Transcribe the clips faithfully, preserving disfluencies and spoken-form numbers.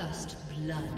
First blood.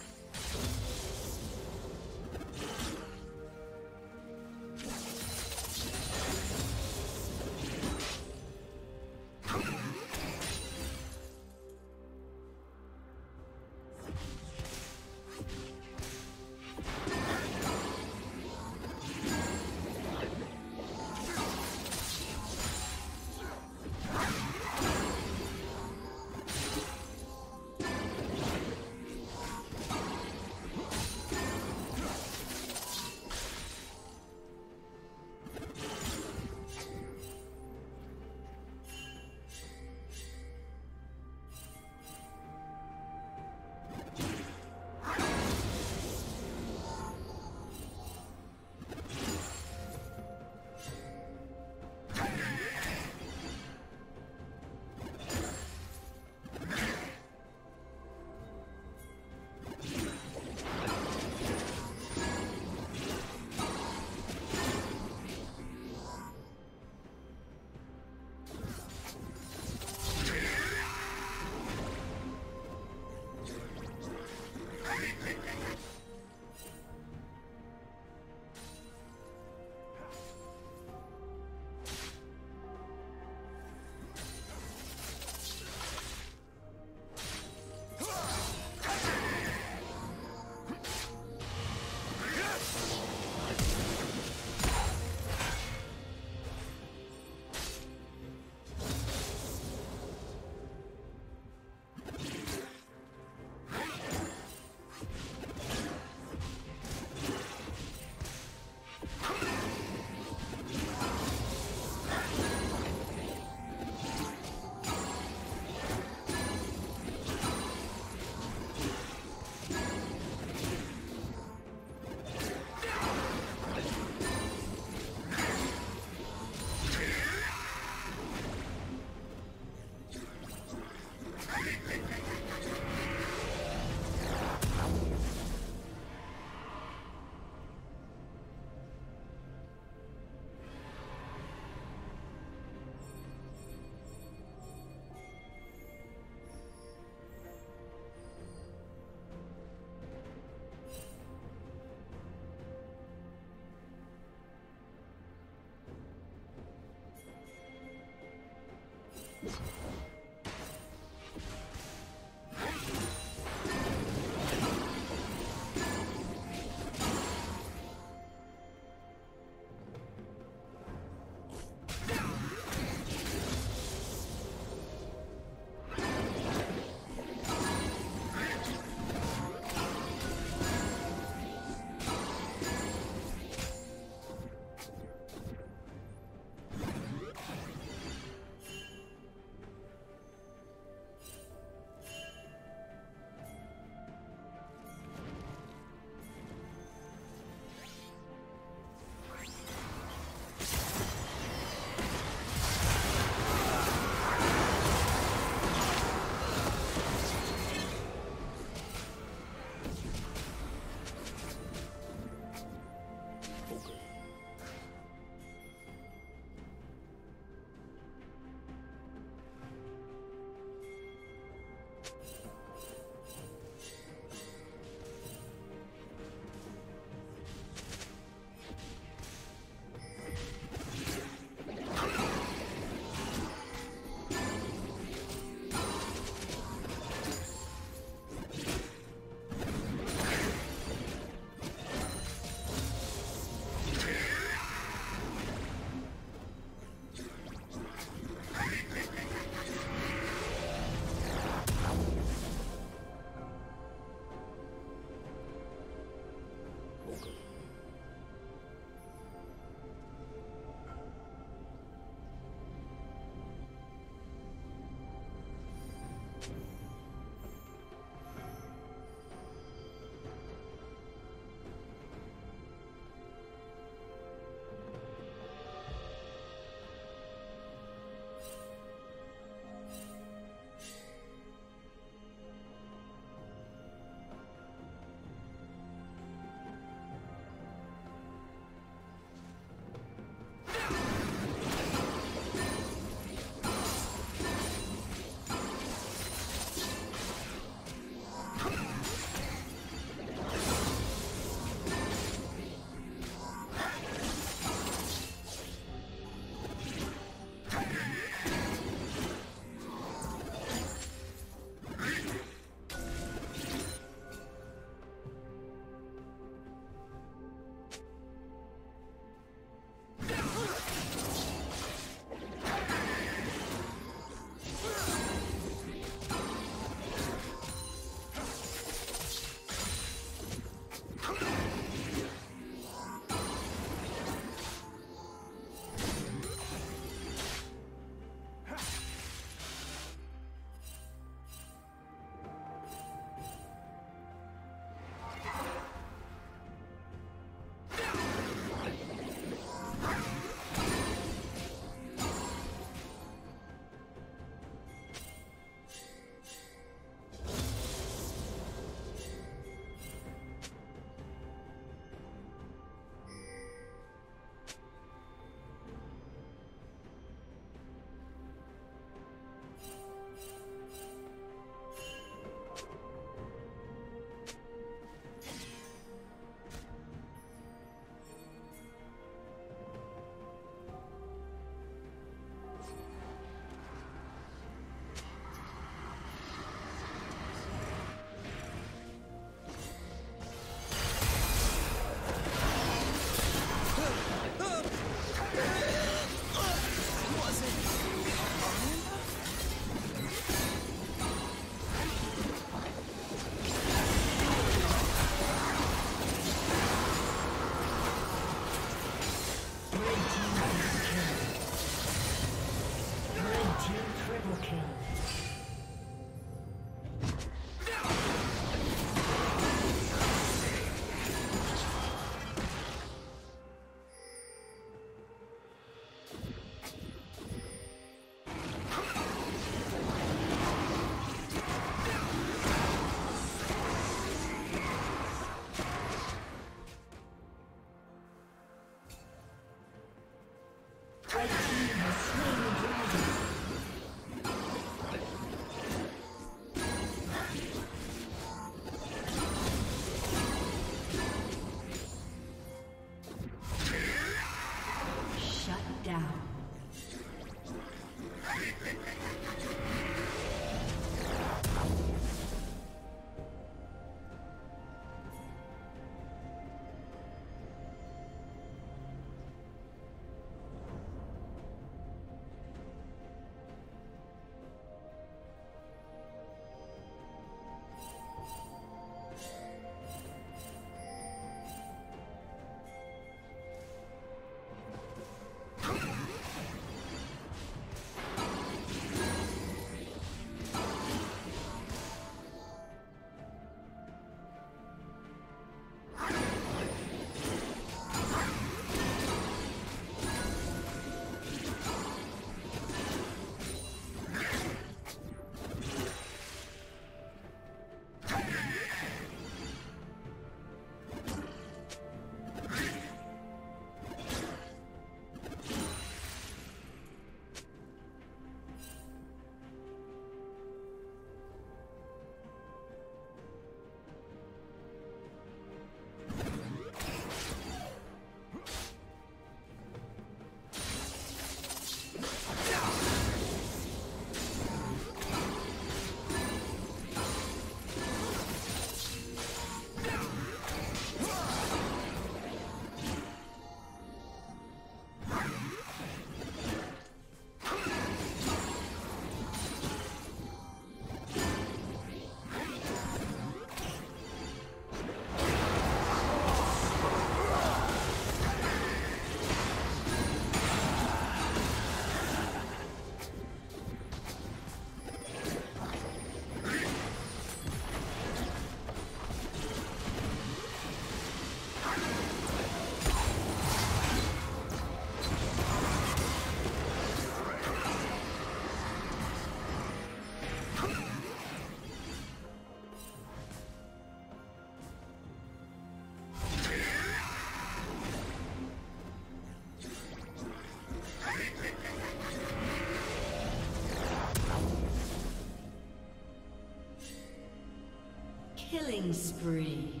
Killing spree.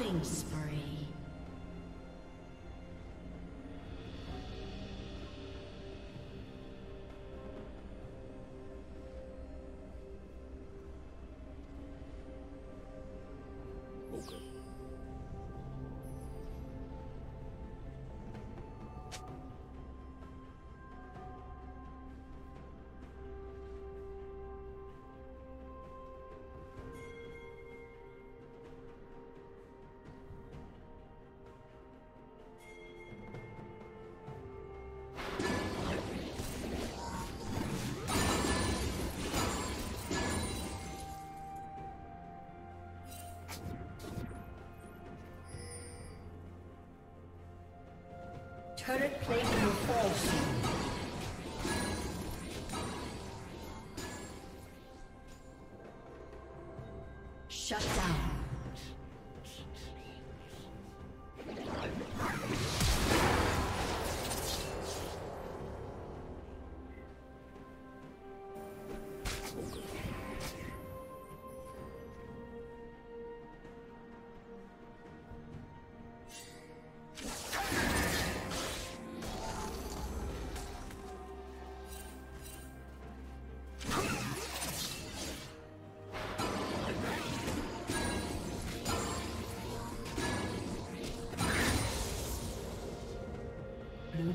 Killing spree. Okay. Turret plate will fall soon. Shut down. Blue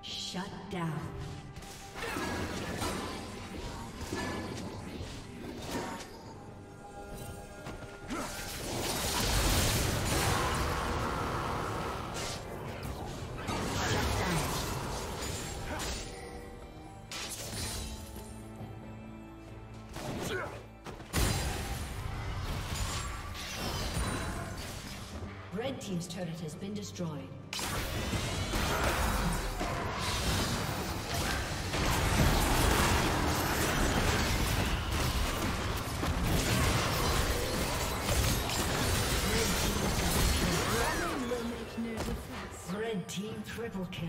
Shut down. Red team's turret has been destroyed. Triple kill.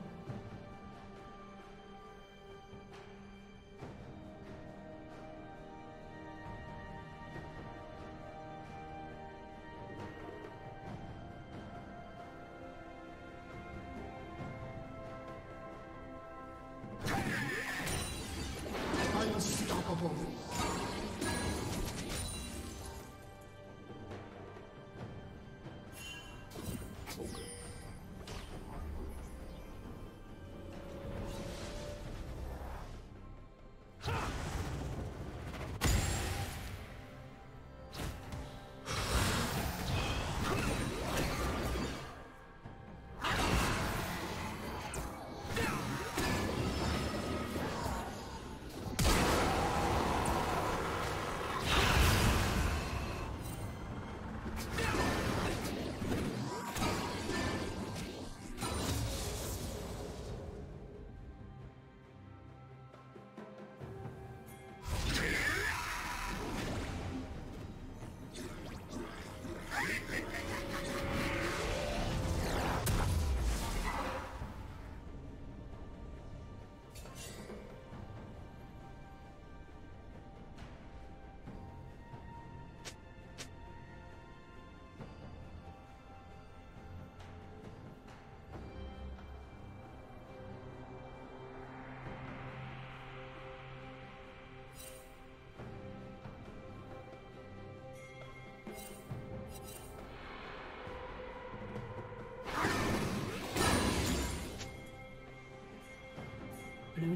Blue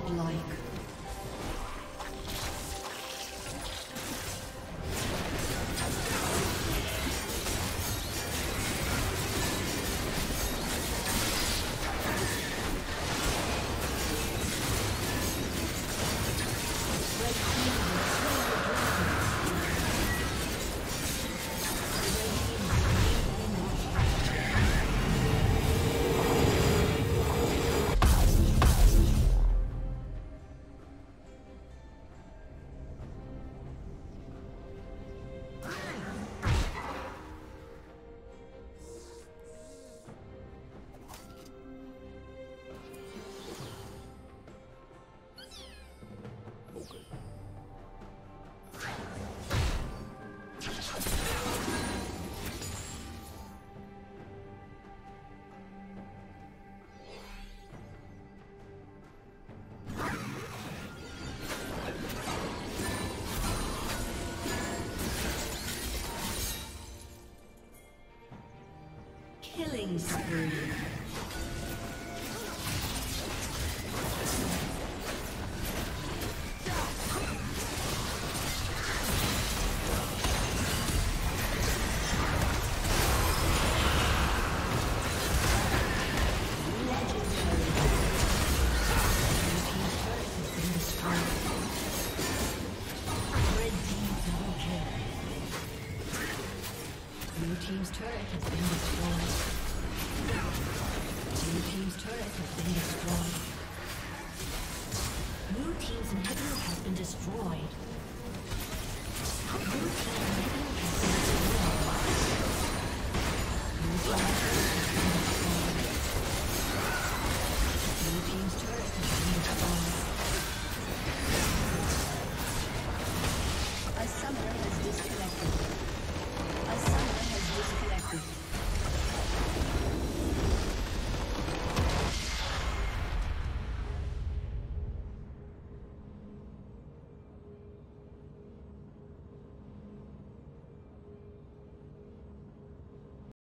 godlike. Killing spree. Blue team's inhibitor has been destroyed. Blue team